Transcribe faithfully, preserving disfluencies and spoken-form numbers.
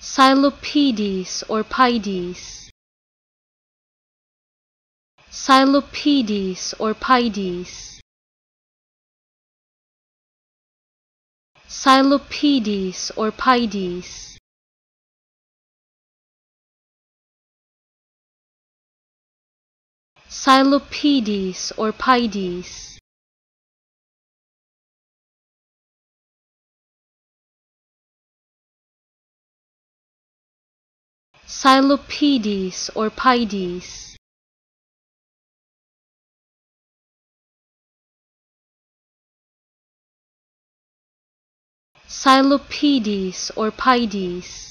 Psilopaedes or Paides. Psilopaedes or Paides. Psilopaedes or Paides. Psilopaedes or Paides. Psilopaedes or Paides. Psilopaedes or Paides.